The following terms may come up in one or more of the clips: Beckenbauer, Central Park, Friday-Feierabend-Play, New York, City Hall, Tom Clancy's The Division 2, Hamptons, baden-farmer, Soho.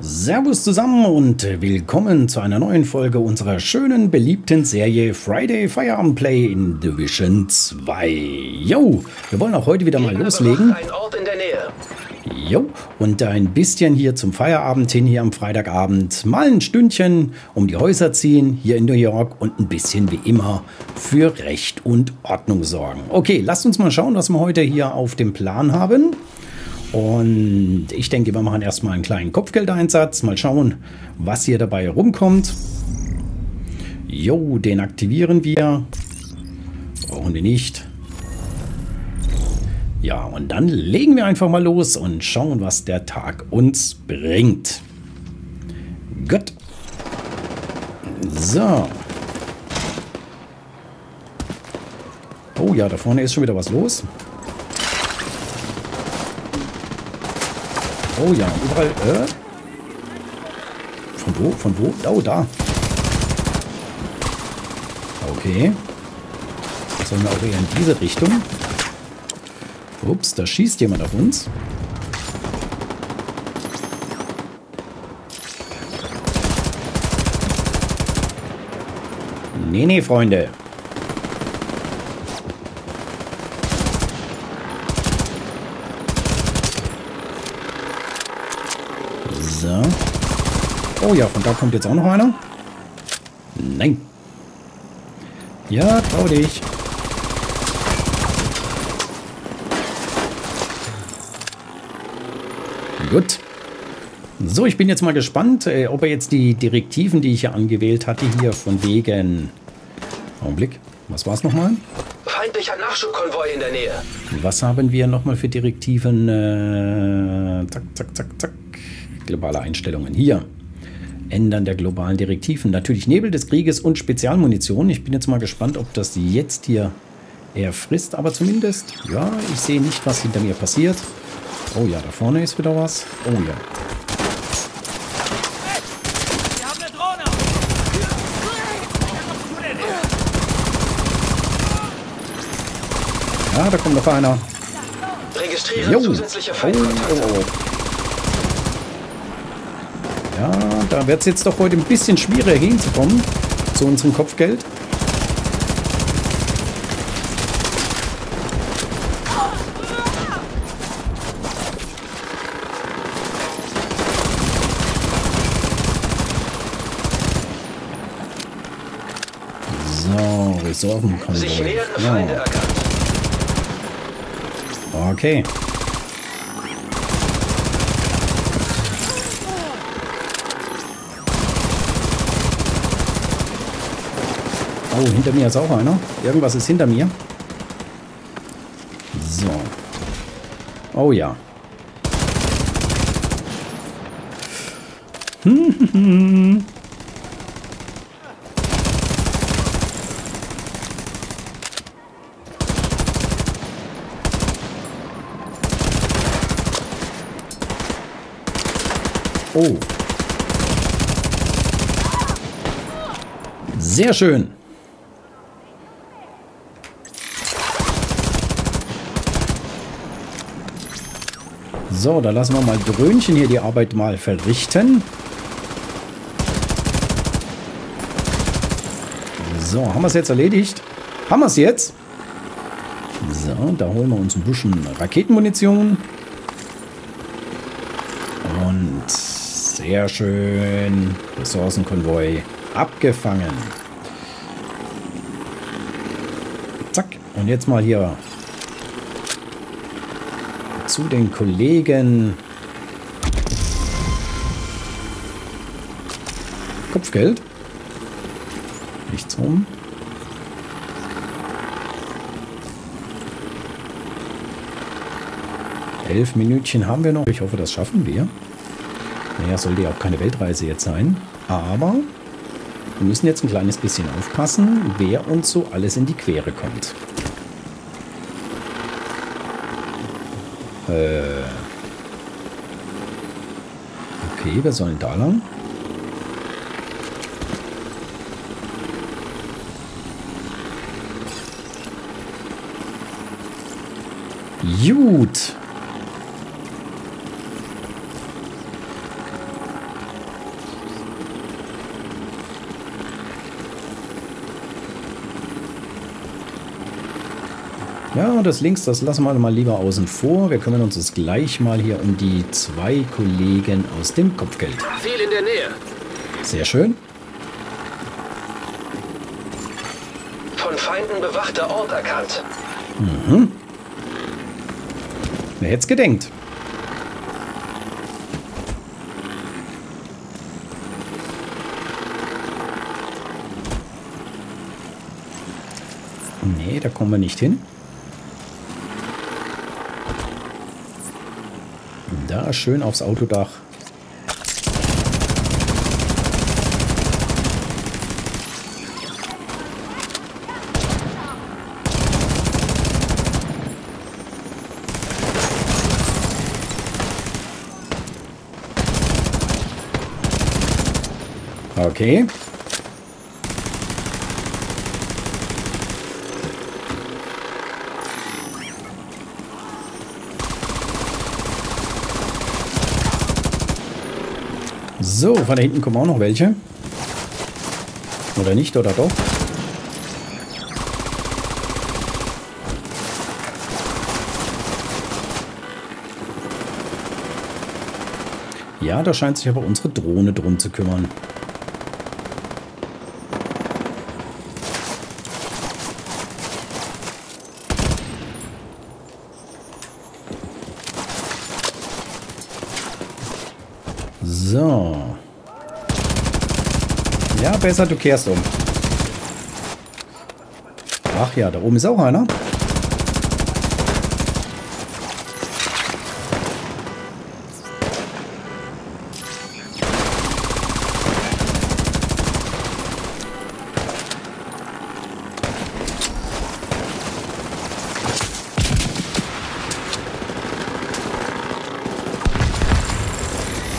Servus zusammen und willkommen zu einer neuen Folge unserer schönen, beliebten Serie Friday-Feierabend-Play in Division 2. Jo, wir wollen auch heute wieder mal loslegen. Ein Ort in der Nähe. Jo, und ein bisschen hier zum Feierabend hin, hier am Freitagabend. Mal ein Stündchen um die Häuser ziehen, hier in New York, und ein bisschen wie immer für Recht und Ordnung sorgen. Okay, lasst uns mal schauen, was wir heute hier auf dem Plan haben. Und ich denke, wir machen erstmal einen kleinen Kopfgeldeinsatz. Mal schauen, was hier dabei rumkommt. Jo, den aktivieren wir. Brauchen wir nicht. Ja, und dann legen wir einfach mal los und schauen, was der Tag uns bringt. Gut. So. Oh ja, da vorne ist schon wieder was los. Oh ja, überall, Von wo? Oh, da. Okay. Jetzt sollen wir auch eher in diese Richtung. Ups, da schießt jemand auf uns. Nee, Freunde. So. Oh ja, von da kommt jetzt auch noch einer. Nein. Ja, trau dich. Gut. So, ich bin jetzt mal gespannt, ob er jetzt die Direktiven, die ich hier angewählt hatte, hier von wegen... Augenblick. Was war es nochmal? Feindlicher Nachschubkonvoi in der Nähe. Was haben wir nochmal für Direktiven? Zack. Globale Einstellungen. Hier. Ändern der globalen Direktiven. Natürlich Nebel des Krieges und Spezialmunition. Ich bin jetzt mal gespannt, ob das jetzt hier eher frisst. Aber zumindest, ja, ich sehe nicht, was hinter mir passiert. Oh ja, da vorne ist wieder was. Oh ja. Wir haben eine Drohne. Ja, da kommt noch einer. Registrieren zusätzliche Feindkontakte. Oh. Ja, da wird es jetzt doch heute ein bisschen schwieriger hinzukommen zu unserem Kopfgeld. So, Reservenkonvoi. Ja. Okay. Oh, hinter mir ist auch einer. Irgendwas ist hinter mir. So. Oh ja. Oh. Sehr schön. So, da lassen wir mal Dröhnchen hier die Arbeit mal verrichten. So, haben wir es jetzt erledigt? Haben wir es jetzt? So, da holen wir uns ein bisschen Raketenmunition. Und sehr schön. Ressourcenkonvoi abgefangen. Zack. Und jetzt mal hier... zu den Kollegen. Kopfgeld. Nichts rum. Elf Minütchen haben wir noch. Ich hoffe, das schaffen wir. Naja, sollte ja auch keine Weltreise jetzt sein. Aber wir müssen jetzt ein kleines bisschen aufpassen, wer uns so alles in die Quere kommt. Okay, wir sollen da lang. Gut. Ja, und das links, das lassen wir mal lieber außen vor. Wir kümmern uns jetzt gleich mal hier um die zwei Kollegen aus dem Kopfgeld. Viel in der Nähe. Sehr schön. Von Feinden bewachter Ort erkannt. Mhm. Wer hätte es gedenkt? Nee, da kommen wir nicht hin. Da schön aufs Autodach. Okay. So, von da hinten kommen auch noch welche. Oder nicht, oder doch? Ja, da scheint sich aber unsere Drohne drum zu kümmern. So. Ja, besser, du kehrst um. Ach ja, da oben ist auch einer.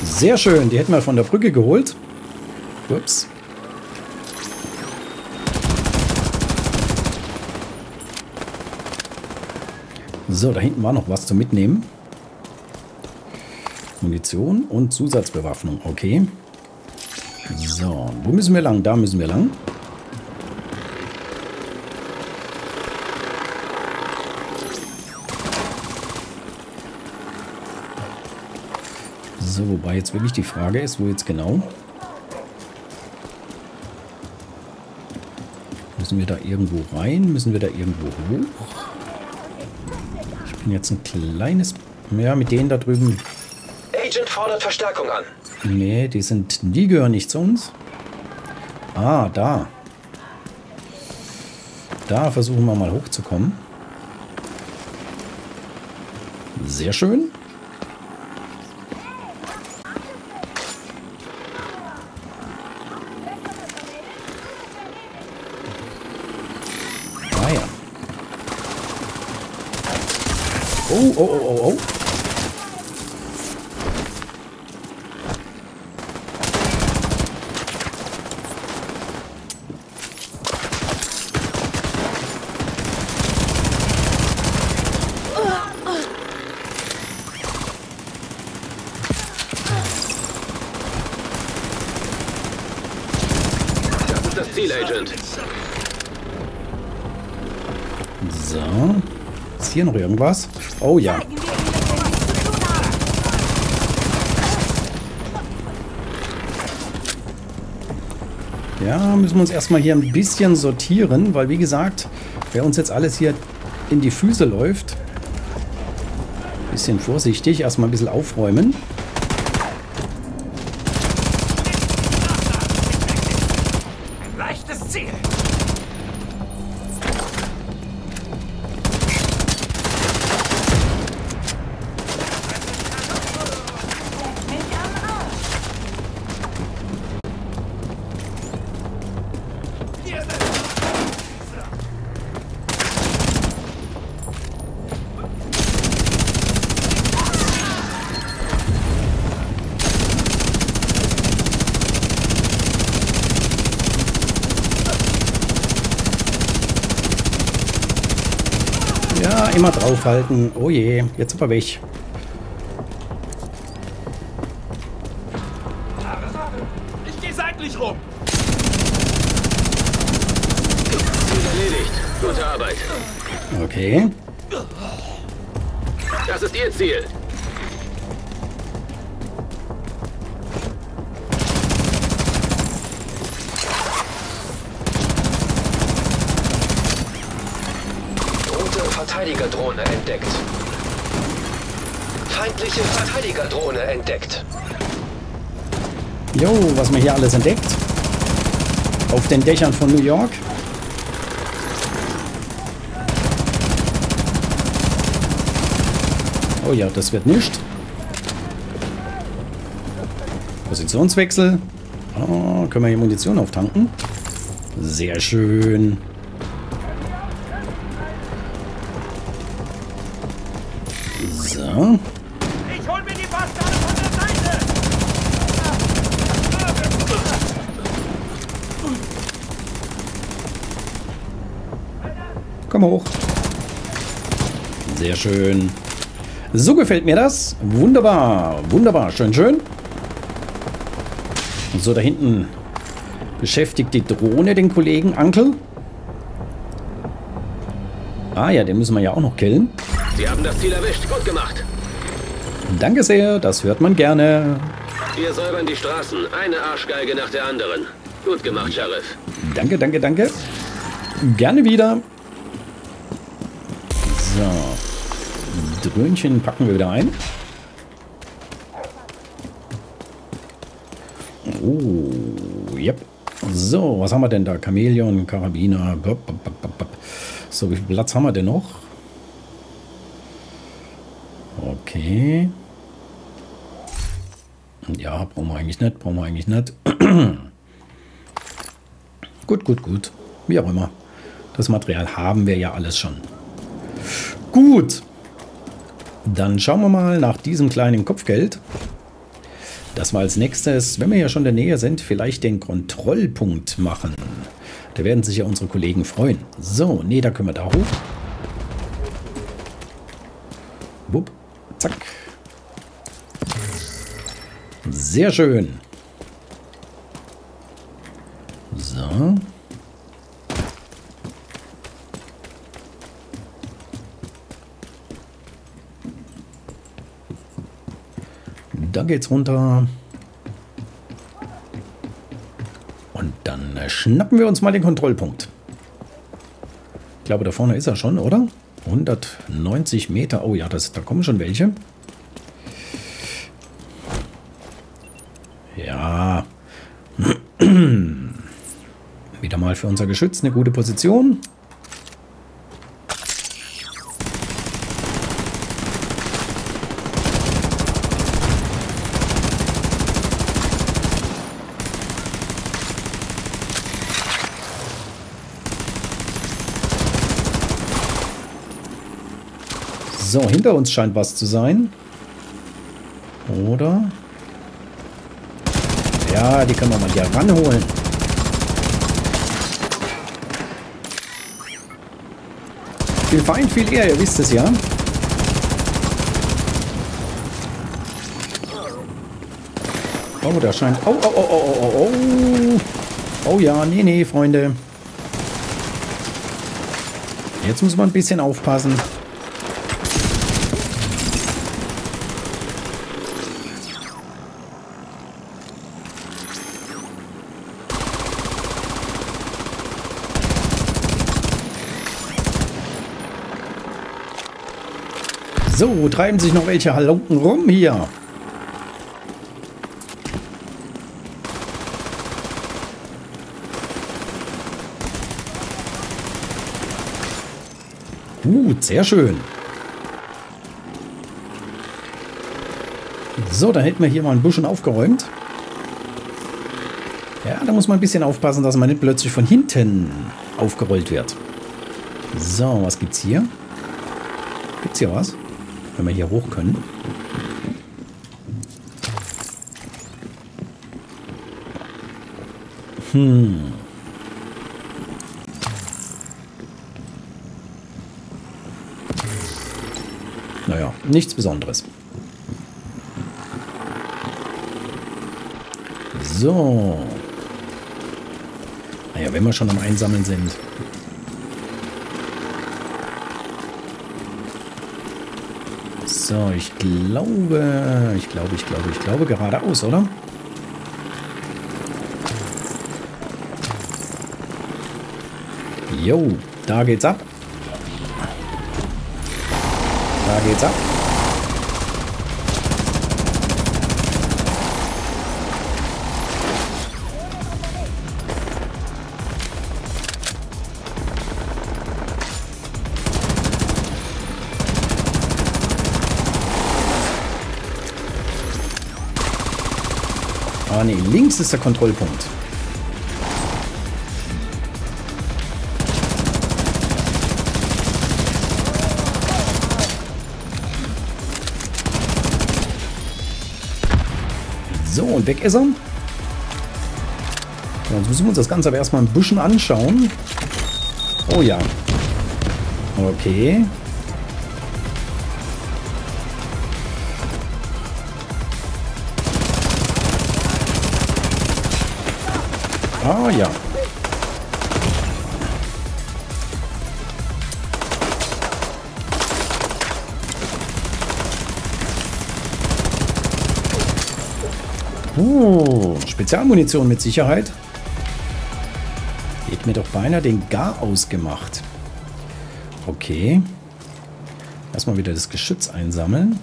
Sehr schön, die hätten wir von der Brücke geholt. Ups. So, da hinten war noch was zum Mitnehmen. Munition und Zusatzbewaffnung, okay. So, wo müssen wir lang? Da müssen wir lang. So, wobei jetzt wirklich die Frage ist, wo jetzt genau? Müssen wir da irgendwo rein? Müssen wir da irgendwo hoch? Ich bin jetzt ein kleines... Ja, mit denen da drüben... Agent fordert Verstärkung an. Nee, die sind... Die gehören nicht zu uns. Ah, da. Da versuchen wir mal hochzukommen. Sehr schön. Oh, oh, oh, oh, oh. Das ist das Ziel, Agent. So. Ist hier noch irgendwas? Oh ja. Ja, müssen wir uns erstmal hier ein bisschen sortieren, weil wie gesagt, wer uns jetzt alles hier in die Füße läuft, ein bisschen vorsichtig, erstmal ein bisschen aufräumen. Leichtes Ziel. Immer draufhalten. Oh je, jetzt sind wir weg. Ich gehe seitlich rum. Erledigt. Gute Arbeit. Okay. Das ist Ihr Ziel. Rote Verteidigerdrohne entdeckt. Feindliche Verteidigerdrohne entdeckt. Jo, was man hier alles entdeckt. Auf den Dächern von New York. Oh ja, das wird nicht. Positionswechsel. Oh, können wir hier Munition auftanken? Sehr schön. So. Ich hol mir die Bastarde von der Seite. Komm hoch. Sehr schön. So gefällt mir das. Wunderbar. Wunderbar. Schön, schön. Und so da hinten beschäftigt die Drohne den Kollegen Uncle. Ah ja, den müssen wir ja auch noch killen. Sie haben das Ziel erwischt. Gut gemacht. Danke sehr. Das hört man gerne. Wir säubern die Straßen. Eine Arschgeige nach der anderen. Gut gemacht, Sheriff. Danke, danke, danke. Gerne wieder. So. Dröhnchen packen wir wieder ein. Oh, yep. So, was haben wir denn da? Chamäleon, Karabiner. So, wie viel Platz haben wir denn noch? Okay. Ja, brauchen wir eigentlich nicht. Brauchen wir eigentlich nicht. Gut, gut, gut. Wie auch immer. Das Material haben wir ja alles schon. Gut. Dann schauen wir mal nach diesem kleinen Kopfgeld, dass wir als nächstes, wenn wir ja schon in der Nähe sind, vielleicht den Kontrollpunkt machen. Da werden sich ja unsere Kollegen freuen. So, nee, da können wir da hoch. Bup, zack. Sehr schön. So. Da geht's runter. Und dann schnappen wir uns mal den Kontrollpunkt. Ich glaube, da vorne ist er schon, oder? 190 Meter. Oh ja, da kommen schon welche. Ja. Wieder mal für unser Geschütz eine gute Position. So, hinter uns scheint was zu sein. Oder? Ja, die können wir mal hier ranholen. Viel Feind, viel eher, ihr wisst es ja. Oh, da scheint... Oh, oh, oh, oh, oh, oh. Oh ja, nee, nee, Freunde. Jetzt muss man ein bisschen aufpassen. So, treiben sich noch welche Halunken rum hier. Gut, sehr schön. So, dann hätten wir hier mal ein bisschen aufgeräumt. Ja, da muss man ein bisschen aufpassen, dass man nicht plötzlich von hinten aufgerollt wird. So, was gibt's hier? Gibt's hier was? Wenn wir hier hoch können. Hm. Naja, nichts Besonderes. So. Naja, wenn wir schon am Einsammeln sind. So, ich glaube geradeaus, oder? Jo, da geht's ab. Da geht's ab. Ah ne, links ist der Kontrollpunkt. So, und weg ist er. So, jetzt müssen wir uns das Ganze aber erstmal ein bisschen anschauen. Oh ja. Okay. Ah ja. Spezialmunition mit Sicherheit. Hätte mir doch beinahe den Gar ausgemacht. Okay. Erstmal wieder das Geschütz einsammeln.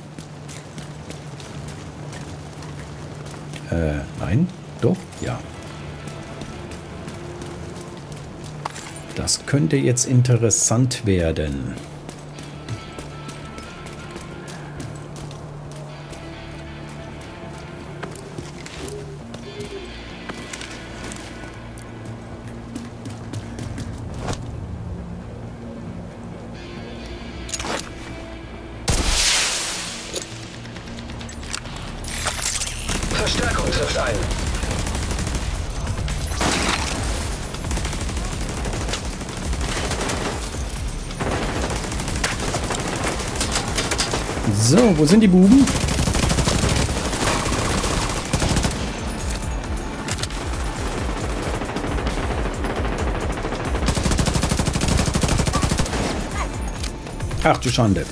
Nein. Doch, ja. Das könnte jetzt interessant werden. Verstärkung trifft ein. So, wo sind die Buben? Ach du Schande.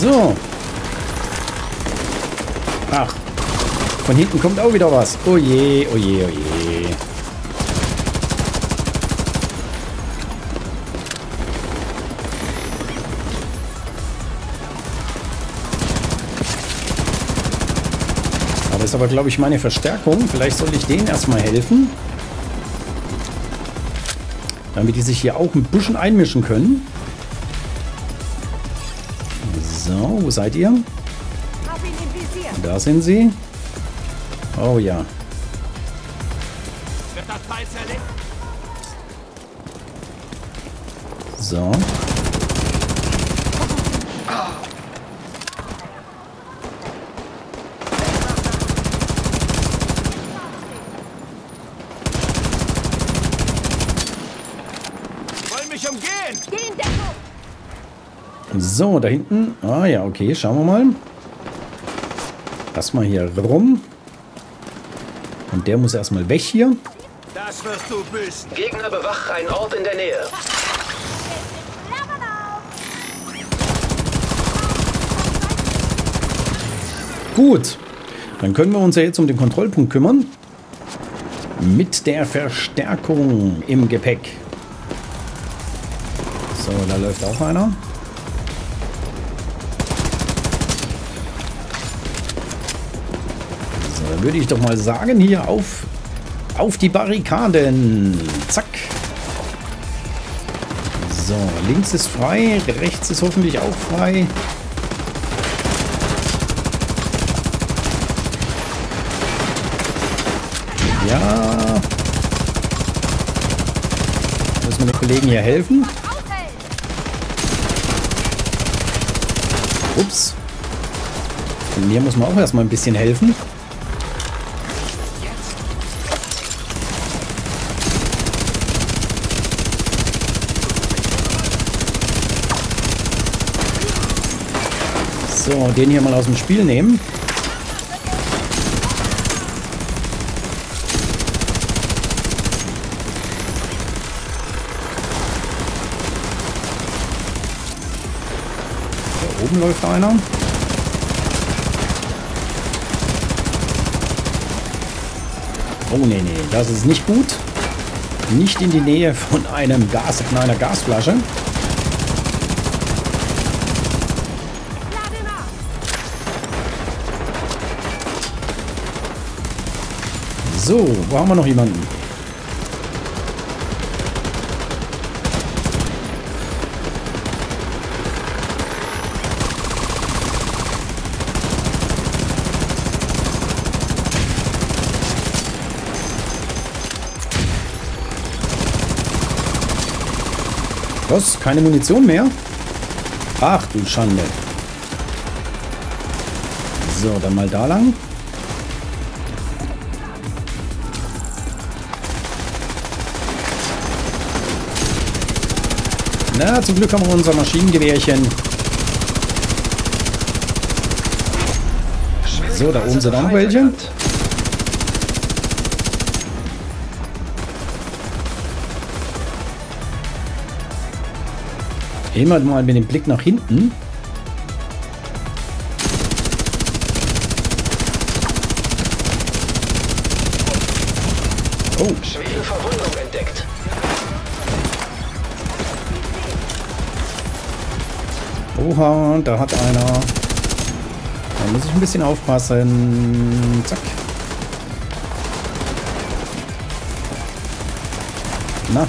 So. Ach. Von hinten kommt auch wieder was. Oh je, oh je, oh je. Aber das ist aber, glaube ich, meine Verstärkung. Vielleicht soll ich denen erstmal helfen. Damit die sich hier auch ein bisschen einmischen können. So, wo seid ihr? Da sind sie. Oh ja. So. Wollen mich umgehen! Geh in Deckung! So, da hinten. Ah ja, okay, schauen wir mal. Erstmal hier rum. Und der muss erstmal weg hier. Das wirst du büßen. Gegner bewacht einen Ort in der Nähe. Gut. Dann können wir uns ja jetzt um den Kontrollpunkt kümmern. Mit der Verstärkung im Gepäck. So, da läuft auch einer. Da würde ich doch mal sagen, hier auf die Barrikaden. Zack. So, links ist frei, rechts ist hoffentlich auch frei. Ja. Müssen wir den Kollegen hier helfen. Ups. Mir muss man auch erstmal ein bisschen helfen. So, den hier mal aus dem Spiel nehmen. Da oben läuft einer. Oh, nee, nee, das ist nicht gut. Nicht in die Nähe von einem Gas, von einer Gasflasche. So, wo haben wir noch jemanden? Was? Keine Munition mehr? Ach du Schande. So, dann mal da lang. Na, zum Glück haben wir unser Maschinengewehrchen. So, da oben sind auch noch welche. Immer mal mit dem Blick nach hinten. Oh. Schwere Verwundung entdeckt. Oha, da hat einer. Da muss ich ein bisschen aufpassen. Zack. Na.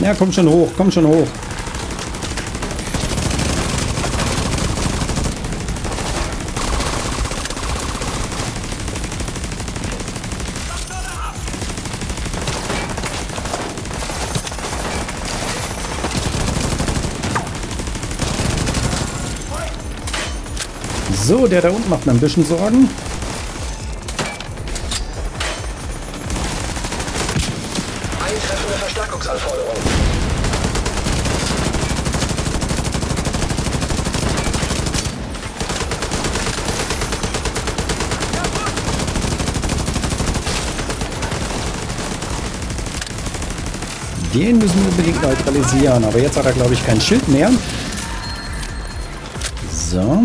Ja, komm schon hoch, komm schon hoch. So, der da unten macht mir ein bisschen Sorgen. Eintreffende Verstärkungsanforderung. Den müssen wir unbedingt neutralisieren, aber jetzt hat er, glaube ich, kein Schild mehr. So.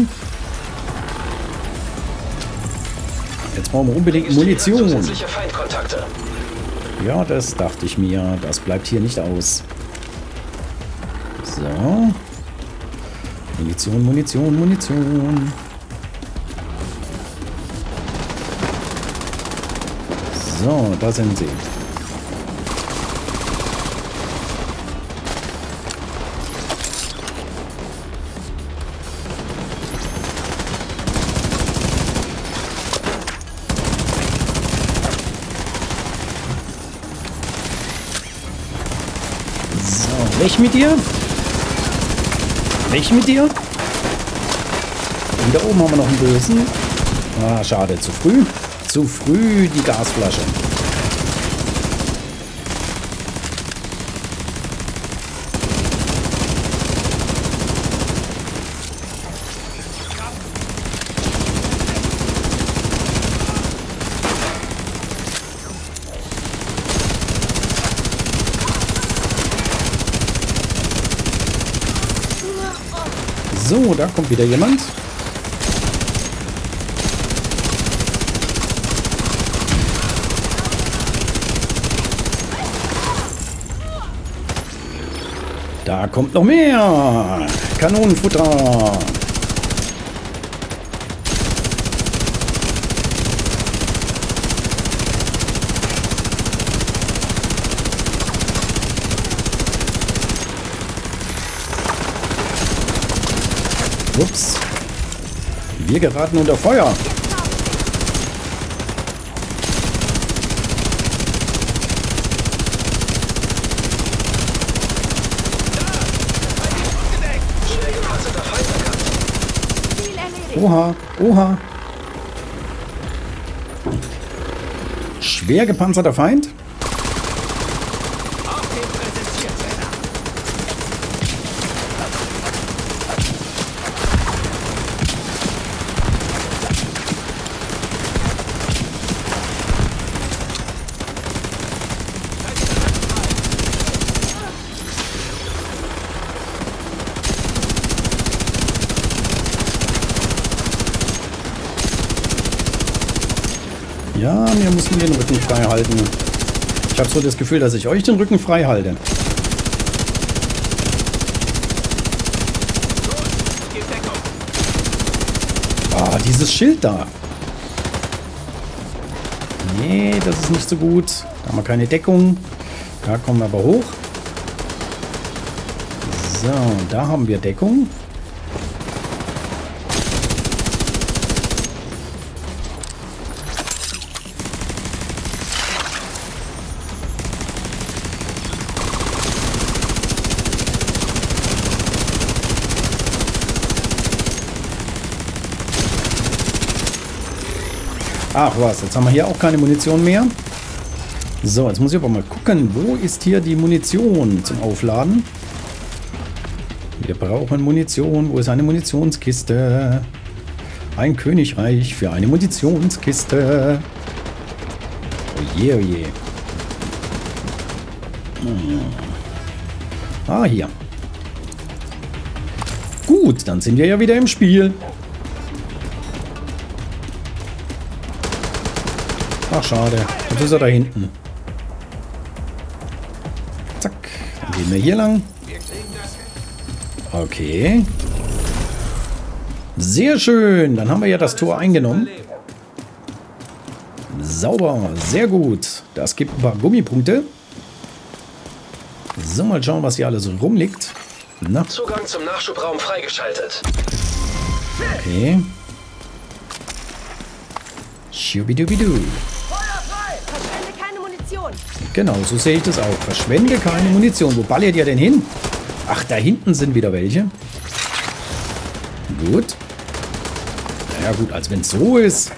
Jetzt brauchen wir unbedingt Munition. Ja, das dachte ich mir. Das bleibt hier nicht aus. So. Munition, Munition, Munition. So, da sind sie. Weg mit dir. Weg mit dir. Und da oben haben wir noch einen Bösen. Ah, schade. Zu früh. Zu früh die Gasflasche. So, da kommt wieder jemand. Da kommt noch mehr. Kanonenfutter. Ups. Wir geraten unter Feuer. Oha, oha. Schwer gepanzerter Feind. Ja, wir müssen den Rücken frei halten. Ich habe so das Gefühl, dass ich euch den Rücken frei halte. Ah, dieses Schild da. Nee, das ist nicht so gut. Da haben wir keine Deckung. Da kommen wir aber hoch. So, da haben wir Deckung. Ach was, jetzt haben wir hier auch keine Munition mehr. So, jetzt muss ich aber mal gucken, wo ist hier die Munition zum Aufladen? Wir brauchen Munition. Wo ist eine Munitionskiste? Ein Königreich für eine Munitionskiste. Oh je, oh je. Ah, hier. Gut, dann sind wir ja wieder im Spiel. Ach, schade. Jetzt ist er da hinten. Zack. Dann gehen wir hier lang. Okay. Sehr schön. Dann haben wir ja das Tor eingenommen. Sauber. Sehr gut. Das gibt ein paar Gummipunkte. So, mal schauen, was hier alles rumliegt. Na. Zugang zum Nachschubraum freigeschaltet. Okay. Schubidubidu. Genau, so sehe ich das auch. Verschwende keine Munition. Wo ballert ihr denn hin? Ach, da hinten sind wieder welche. Gut. Na ja, gut, als wenn es so ist.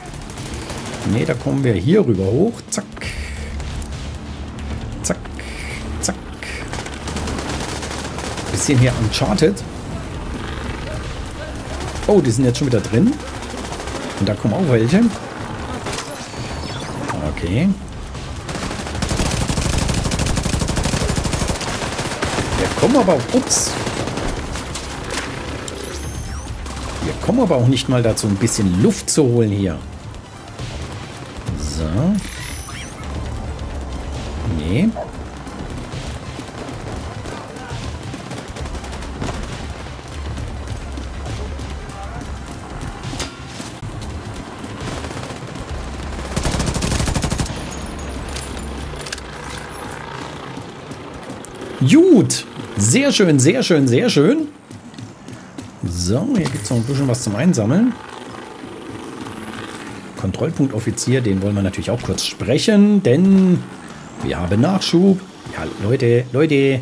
Ne, da kommen wir hier rüber hoch. Zack. Zack. Zack. Bisschen hier Uncharted. Oh, die sind jetzt schon wieder drin. Und da kommen auch welche. Okay. Wir kommen aber auch nicht mal dazu, ein bisschen Luft zu holen hier. So. Nee. Gut. Sehr schön, sehr schön, sehr schön. So, hier gibt es noch ein bisschen was zum Einsammeln. Kontrollpunktoffizier, den wollen wir natürlich auch kurz sprechen, denn wir haben Nachschub. Ja, Leute, Leute,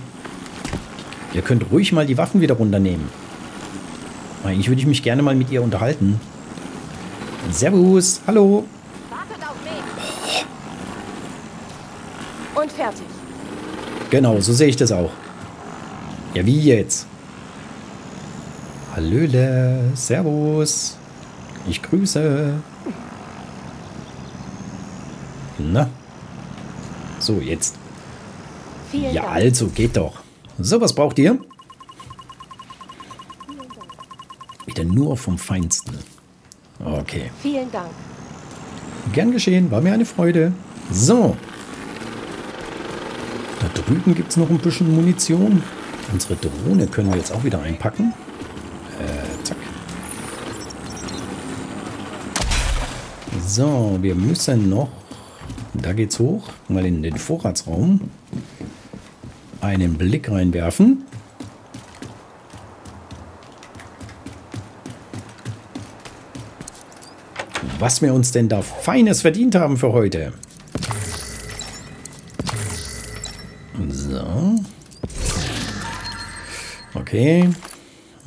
ihr könnt ruhig mal die Waffen wieder runternehmen. Eigentlich würde ich mich gerne mal mit ihr unterhalten. Servus, hallo. Wartet auf mich. Und fertig. Genau, so sehe ich das auch. Ja, wie jetzt? Hallöle, servus. Ich grüße. Na? So, jetzt. Ja, also, geht doch. So, was braucht ihr? Wieder nur vom Feinsten. Okay. Vielen Dank. Gern geschehen, war mir eine Freude. So. Da drüben gibt es noch ein bisschen Munition. Unsere Drohne können wir jetzt auch wieder einpacken. Zack. So, wir müssen noch, da geht's hoch, mal in den Vorratsraum einen Blick reinwerfen. was wir uns denn da Feines verdient haben für heute. So. Okay.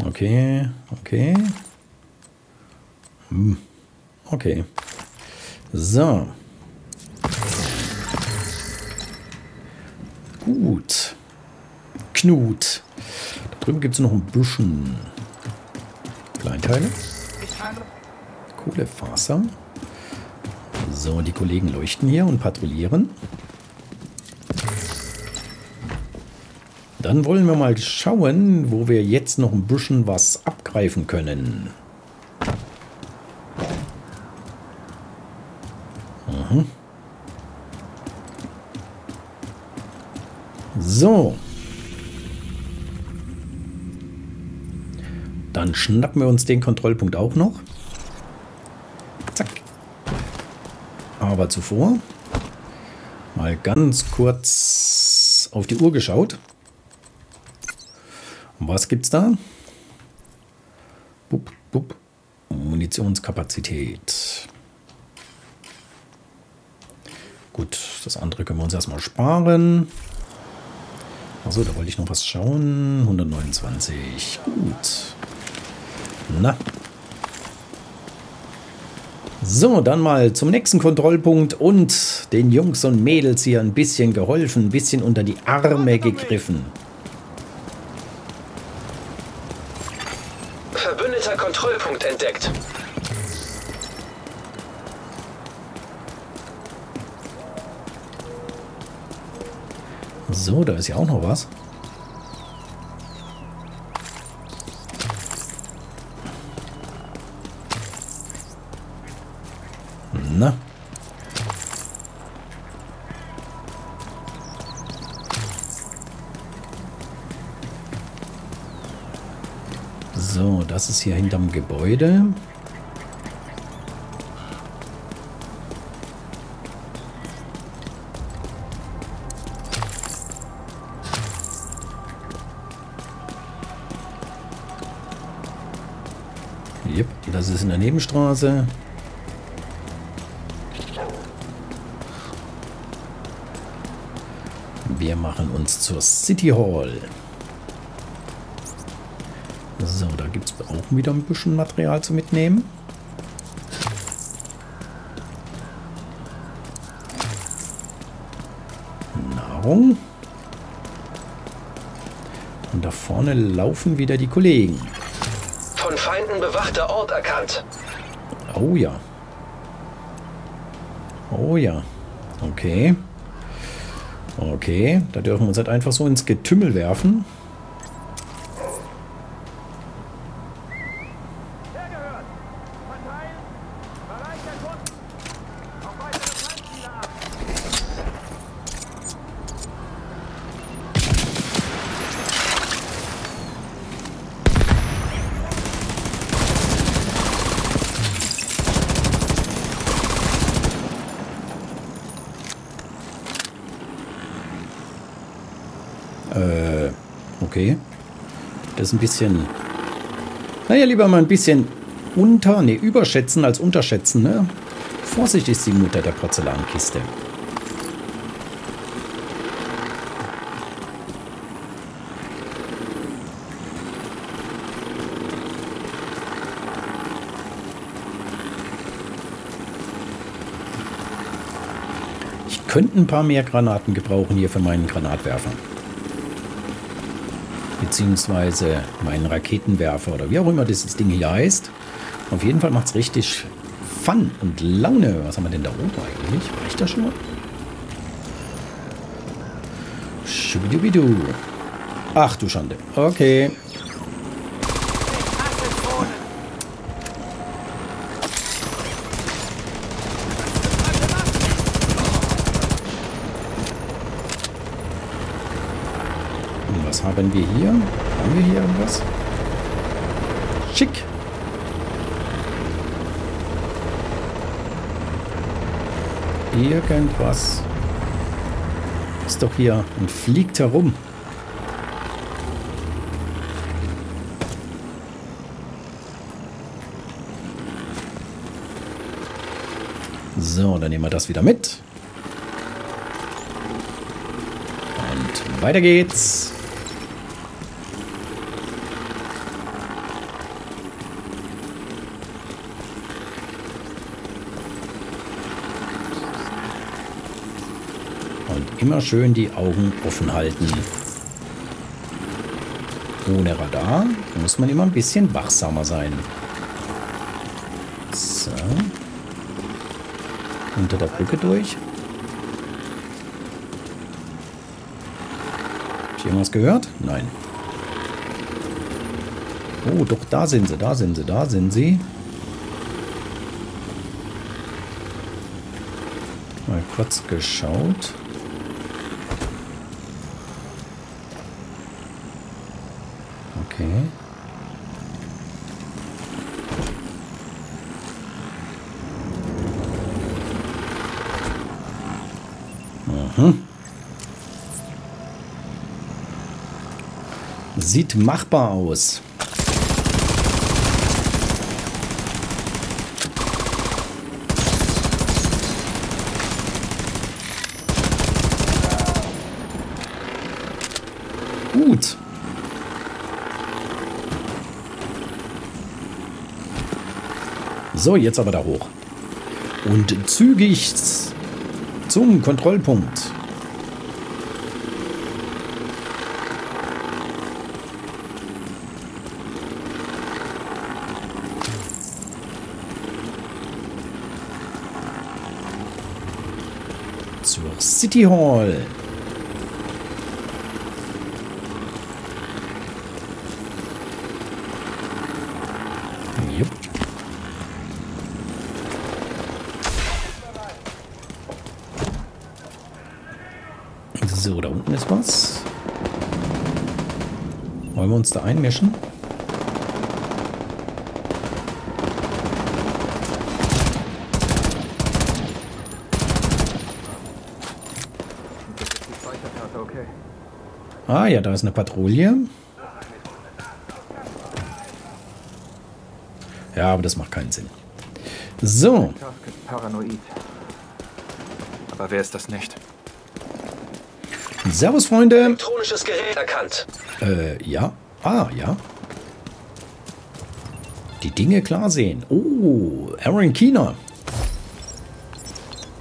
Okay. Okay. Okay. So. Gut. Knut. Da drüben gibt es noch ein bisschen Kleinteile. Kohlefaser. So, die Kollegen leuchten hier und patrouillieren. Dann wollen wir mal schauen, wo wir jetzt noch ein bisschen was abgreifen können. Aha. So. Dann schnappen wir uns den Kontrollpunkt auch noch. Zack. Aber zuvor mal ganz kurz auf die Uhr geschaut. Was gibt's da? Bup, bup. Munitionskapazität. Gut, das andere können wir uns erstmal sparen. Achso, da wollte ich noch was schauen. 129. Gut. Na. So, dann mal zum nächsten Kontrollpunkt und den Jungs und Mädels hier ein bisschen geholfen, ein bisschen unter die Arme gegriffen. Verbündeter Kontrollpunkt entdeckt. So, da ist ja auch noch was. Na. So, das ist hier hinterm Gebäude. Yep, das ist in der Nebenstraße. Wir machen uns zur City Hall. So, da gibt es auch wieder ein bisschen Material zu mitnehmen. Nahrung. Und da vorne laufen wieder die Kollegen. Von Feinden bewachter Ort erkannt. Oh ja. Oh ja. Okay. Okay, da dürfen wir uns halt einfach so ins Getümmel werfen. Okay. Das ist ein bisschen... Naja, lieber mal ein bisschen überschätzen als unterschätzen, ne? Vorsicht ist die Mutter der Porzellankiste. Ich könnte ein paar mehr Granaten gebrauchen hier für meinen Granatwerfer. Beziehungsweise meinen Raketenwerfer oder wie auch immer dieses Ding hier heißt. Auf jeden Fall macht es richtig Fun und Laune. Was haben wir denn da oben eigentlich? War ich da schon mal? Schubidubidu. Ach du Schande. Okay. Haben wir hier? Haben wir hier irgendwas? Schick! Irgendwas ist doch hier und fliegt herum. So, dann nehmen wir das wieder mit. Und weiter geht's. Und immer schön die Augen offen halten. Ohne Radar muss man immer ein bisschen wachsamer sein. So. Unter der Brücke durch. Habt ihr irgendwas gehört? Nein. Oh, doch, da sind sie, da sind sie, da sind sie. Mal kurz geschaut. Okay. Mhm. Sieht machbar aus. Gut. So, jetzt aber da hoch. Und zügig zum Kontrollpunkt. Zur City Hall. So, da unten ist was. Wollen wir uns da einmischen? Ah ja, da ist eine Patrouille. Ja, aber das macht keinen Sinn. So. Paranoid. Aber wer ist das nicht? Servus, Freunde. Elektronisches Gerät erkannt. Ja. Ah, ja. Die Dinge klar sehen. Oh, Aaron Keener.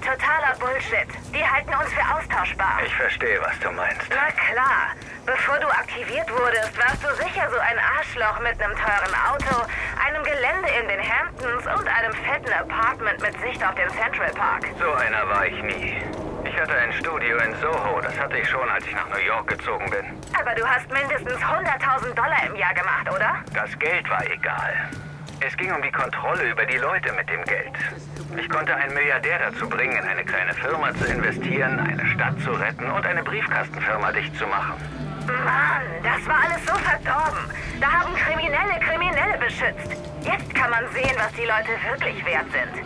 Totaler Bullshit. Die halten uns für austauschbar. Ich verstehe, was du meinst. Na klar. Bevor du aktiviert wurdest, warst du sicher so ein Arschloch mit einem teuren Auto, einem Gelände in den Hamptons und einem fetten Apartment mit Sicht auf den Central Park. So einer war ich nie. Ich hatte ein Studio in Soho, das hatte ich schon, als ich nach New York gezogen bin. Aber du hast mindestens $100.000 im Jahr gemacht, oder? Das Geld war egal. Es ging um die Kontrolle über die Leute mit dem Geld. Ich konnte einen Milliardär dazu bringen, in eine kleine Firma zu investieren, eine Stadt zu retten und eine Briefkastenfirma dicht zu machen. Mann, das war alles so verdorben. Da haben Kriminelle Kriminelle beschützt. Jetzt kann man sehen, was die Leute wirklich wert sind.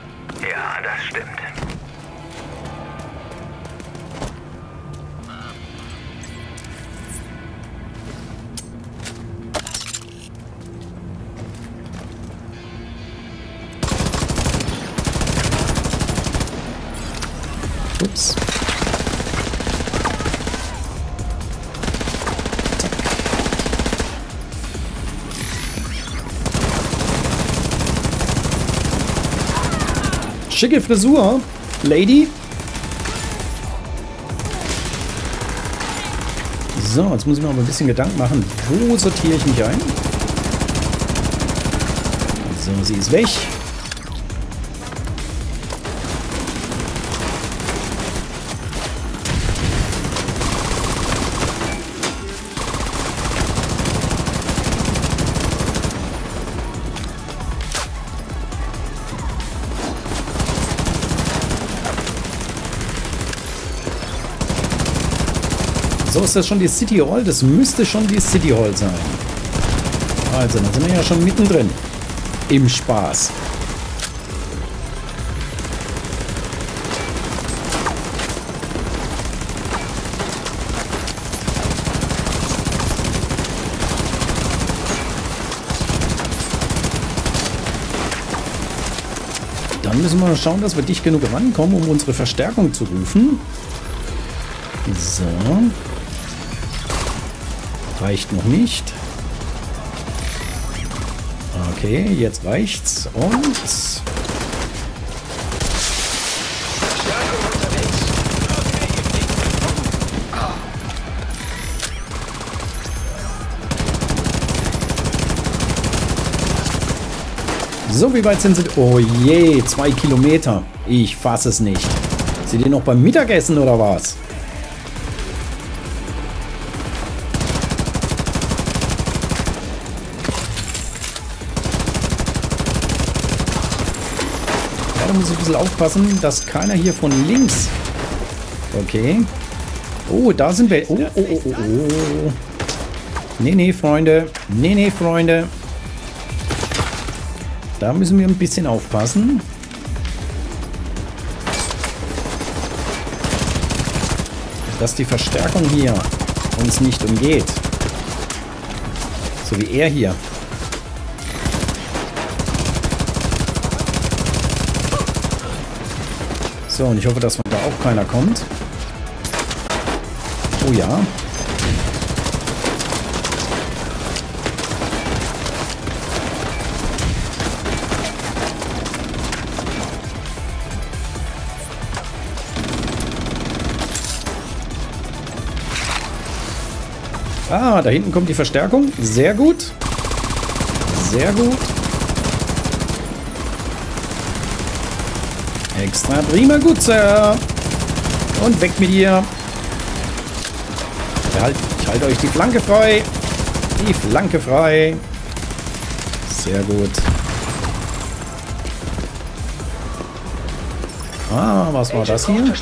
Ja, das stimmt. Ups. Zack. Schicke Frisur, Lady. So, jetzt muss ich mir aber ein bisschen Gedanken machen, wo sortiere ich mich ein? So, sie ist weg. So, ist das schon die City Hall? Das müsste schon die City Hall sein. Also, dann sind wir ja schon mittendrin. Im Spaß. Dann müssen wir schauen, dass wir dicht genug rankommen, um unsere Verstärkung zu rufen. So. Reicht noch nicht. Okay, jetzt reicht's. Und... so, wie weit sind sie? Oh je, 2 Kilometer. Ich fasse es nicht. Seid ihr noch beim Mittagessen oder was? Ja, da muss ich ein bisschen aufpassen, dass keiner hier von links... Okay. Oh, da sind wir... Oh, oh, oh, oh. Nee, nee, Freunde. Nee, nee, Freunde. Da müssen wir ein bisschen aufpassen. Dass die Verstärkung hier uns nicht umgeht. So wie er hier. So, und ich hoffe, dass da auch keiner kommt. Oh ja. Ah, da hinten kommt die Verstärkung. Sehr gut. Sehr gut. Extra prima gut, Sir. Und weg mit dir. Ich halte euch die Flanke frei. Die Flanke frei. Sehr gut. Ah, was war das hier?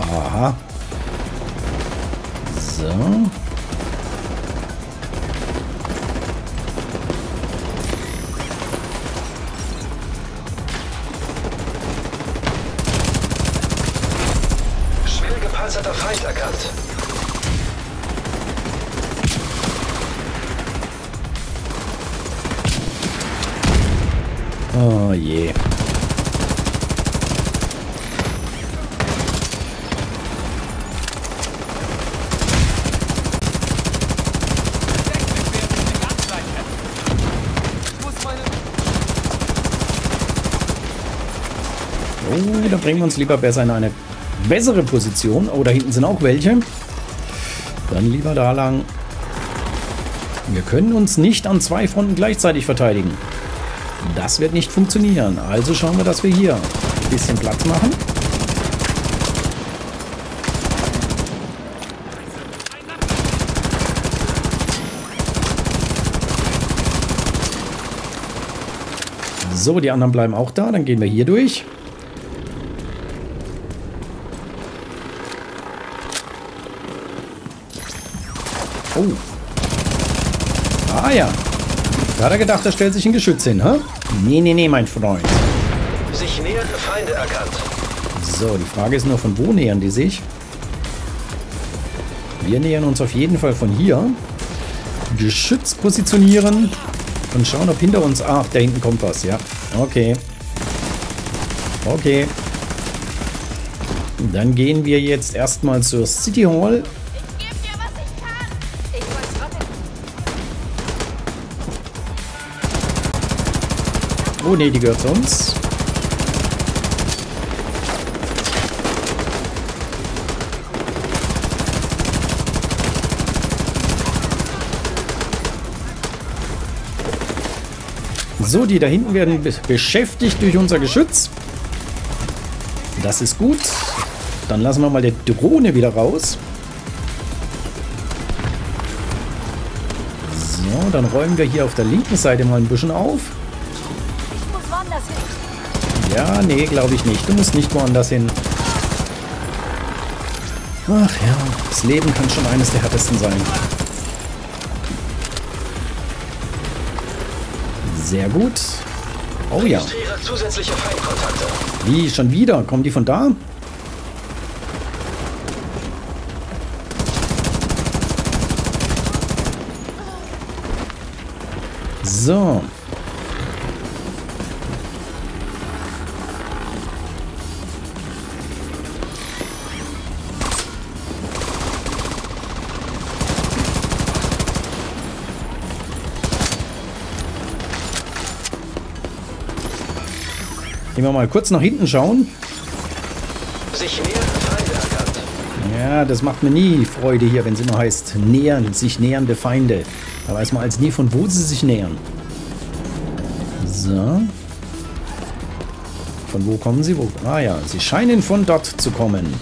Aha. So. Schwer gepanzerter Feind erkannt. Oh je. Oh, da bringen wir uns lieber besser in eine bessere Position. Oh, da hinten sind auch welche. Dann lieber da lang. Wir können uns nicht an 2 Fronten gleichzeitig verteidigen. Das wird nicht funktionieren. Also schauen wir, dass wir hier ein bisschen Platz machen. So, die anderen bleiben auch da. Dann gehen wir hier durch. Oh. Ah ja. Da hat er gedacht, da stellt sich ein Geschütz hin, hä? Nee, nee, nee, mein Freund. Sich nähernde Feinde erkannt. So, die Frage ist nur, von wo nähern die sich? Wir nähern uns auf jeden Fall von hier. Geschütz positionieren. Und schauen, ob hinter uns... Ach, da hinten kommt was, ja. Okay. Okay. Dann gehen wir jetzt erstmal zur City Hall. Oh ne, die gehört zu uns. So, die da hinten werden beschäftigt durch unser Geschütz. Das ist gut. Dann lassen wir mal die Drohne wieder raus. So, dann räumen wir hier auf der linken Seite mal ein bisschen auf. Ja, nee, glaube ich nicht. Du musst nicht woanders hin. Ach ja, das Leben kann schon eines der härtesten sein. Sehr gut. Oh ja. Wie, schon wieder? Kommen die von da? So. Gehen wir mal kurz nach hinten schauen. Sich nähern, Feinde erkannt. Ja, das macht mir nie Freude hier, wenn es immer heißt, nähern, sich nähernde Feinde. Da weiß man als nie, von wo sie sich nähern. So. Von wo kommen sie? Wo? Ah ja, sie scheinen von dort zu kommen.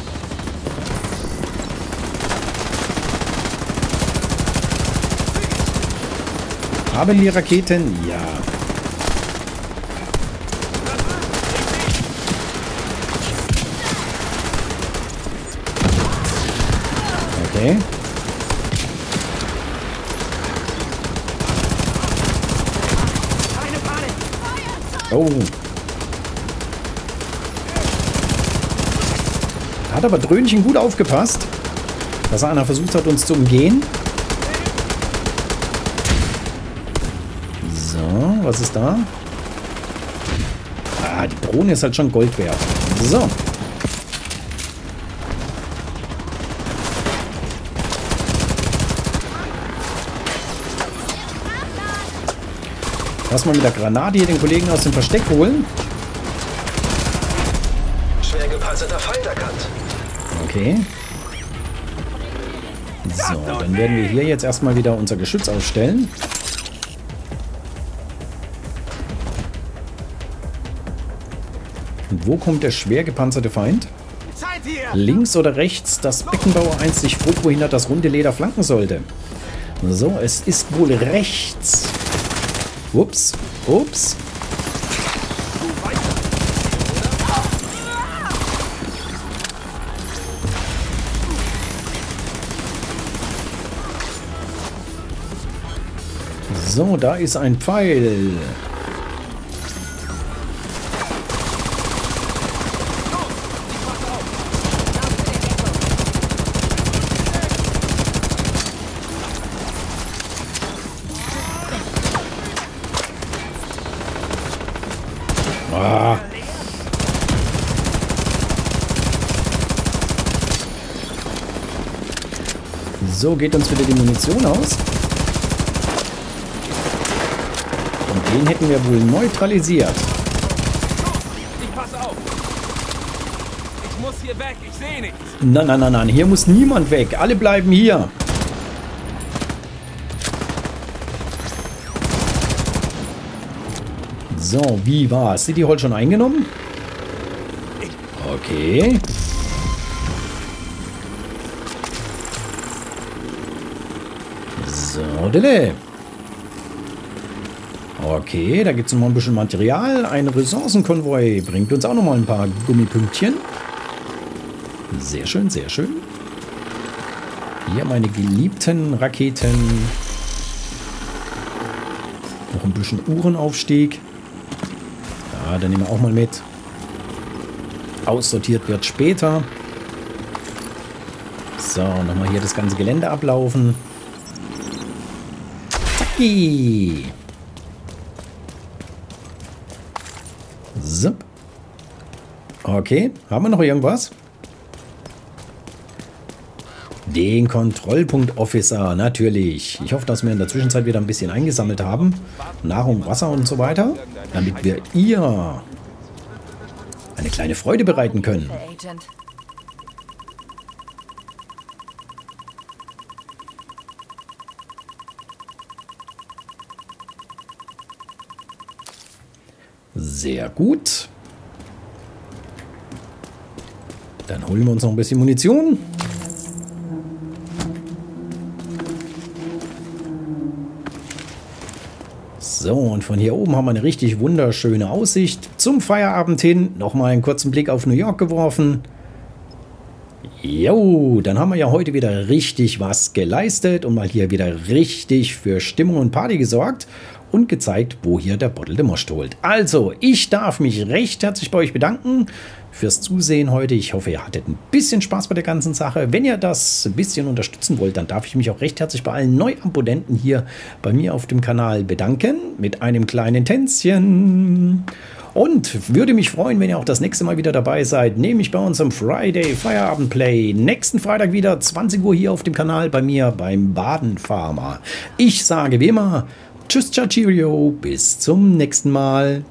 Haben die Raketen? Ja. Okay. Oh. Hat aber Dröhnchen gut aufgepasst, dass einer versucht hat, uns zu umgehen. So, was ist da? Ah, die Drohne ist halt schon Gold wert. So. Lass mal mit der Granate hier den Kollegen aus dem Versteck holen. Schwer gepanzerter Feind erkannt. Okay. So, dann werden wir hier jetzt erstmal wieder unser Geschütz aufstellen. Und wo kommt der schwer gepanzerte Feind? Links oder rechts? Das Beckenbauer 1 sich grob, wohin er das runde Leder flanken sollte. So, es ist wohl rechts. Ups, ups. So, da ist ein Pfeil. So geht uns wieder die Munition aus. Und den hätten wir wohl neutralisiert. Ich pass auf. Ich muss hier weg, ich sehe nichts. Nein, nein, nein, nein, hier muss niemand weg. Alle bleiben hier. So, wie war's? City Hall schon eingenommen? Okay. So, Dille. Okay, da gibt es nochmal ein bisschen Material. Ein Ressourcenkonvoi bringt uns auch nochmal ein paar Gummipünktchen. Sehr schön, sehr schön. Hier meine geliebten Raketen. Noch ein bisschen Uhrenaufstieg. Ja, dann nehmen wir auch mal mit. Aussortiert wird später. So, nochmal hier das ganze Gelände ablaufen. So. Okay, haben wir noch irgendwas? Den Kontrollpunkt Officer, natürlich. Ich hoffe, dass wir in der Zwischenzeit wieder ein bisschen eingesammelt haben. Nahrung, Wasser und so weiter. Damit wir ihr eine kleine Freude bereiten können. Sehr gut. Dann holen wir uns noch ein bisschen Munition. So, und von hier oben haben wir eine richtig wunderschöne Aussicht. Zum Feierabend hin nochmal einen kurzen Blick auf New York geworfen. Jo, dann haben wir ja heute wieder richtig was geleistet und mal hier wieder richtig für Stimmung und Party gesorgt. Und gezeigt, wo hier der Bottle de Most holt. Also, ich darf mich recht herzlich bei euch bedanken fürs Zusehen heute. Ich hoffe, ihr hattet ein bisschen Spaß bei der ganzen Sache. Wenn ihr das ein bisschen unterstützen wollt, dann darf ich mich auch recht herzlich bei allen Neuabonnenten hier bei mir auf dem Kanal bedanken. Mit einem kleinen Tänzchen. Und würde mich freuen, wenn ihr auch das nächste Mal wieder dabei seid, nämlich bei unserem Friday-Feierabend-Play. Nächsten Freitag wieder, 20 Uhr hier auf dem Kanal bei mir beim Baden-Farmer. Ich sage wie immer, tschüss, ciao, cheerio, bis zum nächsten Mal.